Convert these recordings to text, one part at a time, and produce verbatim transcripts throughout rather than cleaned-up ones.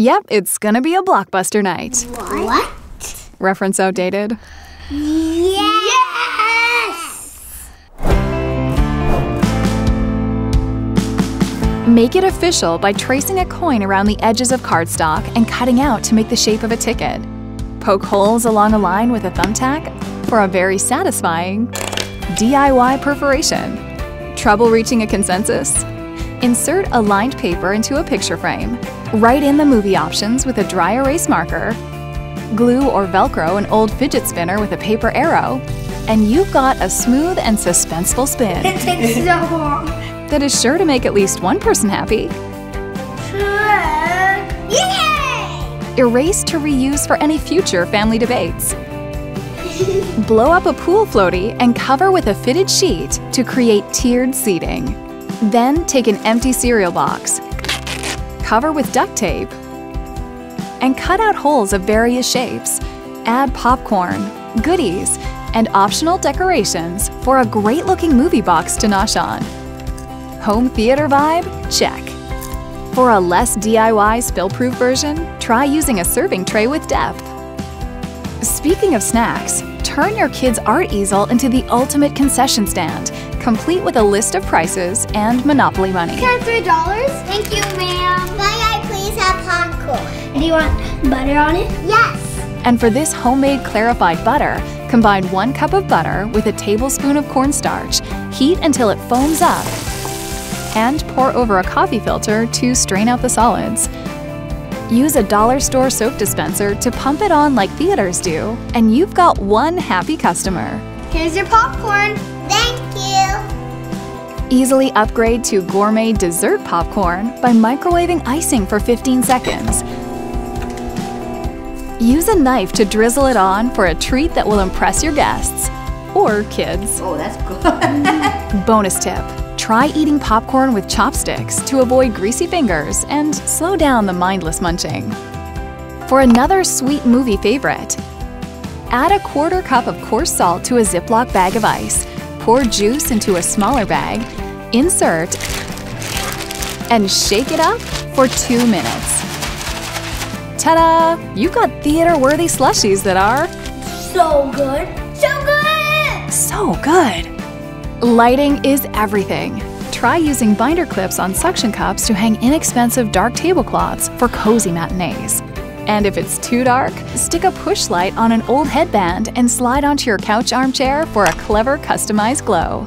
Yep, it's gonna be a blockbuster night. What? Reference outdated? Yes! Make it official by tracing a coin around the edges of cardstock and cutting out to make the shape of a ticket. Poke holes along a line with a thumbtack for a very satisfying D I Y perforation. Trouble reaching a consensus? Insert a lined paper into a picture frame. Write in the movie options with a dry erase marker. Glue or Velcro an old fidget spinner with a paper arrow. And you've got a smooth and suspenseful spin. It takes so long. That is sure to make at least one person happy. Sure. Yay! Erase to reuse for any future family debates. Blow up a pool floaty and cover with a fitted sheet to create tiered seating. Then take an empty cereal box, cover with duct tape, and cut out holes of various shapes. Add popcorn, goodies, and optional decorations for a great-looking movie box to nosh on. Home theater vibe? Check. For a less D I Y spill-proof version, try using a serving tray with depth. Speaking of snacks, turn your kids' art easel into the ultimate concession stand, complete with a list of prices and Monopoly money. Can I have three dollars? Thank you, ma'am. May I please have popcorn? Do you want butter on it? Yes! And for this homemade clarified butter, combine one cup of butter with a tablespoon of cornstarch, heat until it foams up, and pour over a coffee filter to strain out the solids. Use a dollar store soap dispenser to pump it on like theaters do, and you've got one happy customer. Here's your popcorn. Thank you. Easily upgrade to gourmet dessert popcorn by microwaving icing for fifteen seconds. Use a knife to drizzle it on for a treat that will impress your guests or kids. Oh, that's good. Bonus tip. Try eating popcorn with chopsticks to avoid greasy fingers and slow down the mindless munching. For another sweet movie favorite, add a quarter cup of coarse salt to a Ziploc bag of ice, pour juice into a smaller bag, insert, and shake it up for two minutes. Ta-da! You've got theater-worthy slushies that are… so good! So good! So good! Lighting is everything. Try using binder clips on suction cups to hang inexpensive dark tablecloths for cozy matinees. And if it's too dark, stick a push light on an old headband and slide onto your couch armchair for a clever customized glow.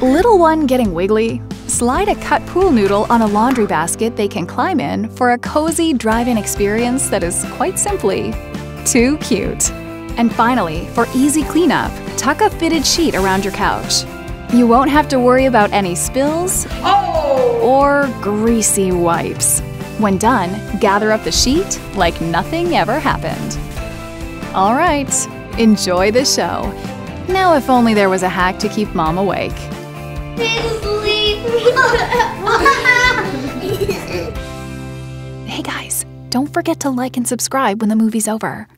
Little one getting wiggly? Slide a cut pool noodle on a laundry basket they can climb in for a cozy drive-in experience that is quite simply too cute. And finally, for easy cleanup, tuck a fitted sheet around your couch. You won't have to worry about any spills oh! or greasy wipes. When done, gather up the sheet like nothing ever happened. All right, enjoy the show. Now if only there was a hack to keep mom awake. Please leave. Hey guys, don't forget to like and subscribe when the movie's over.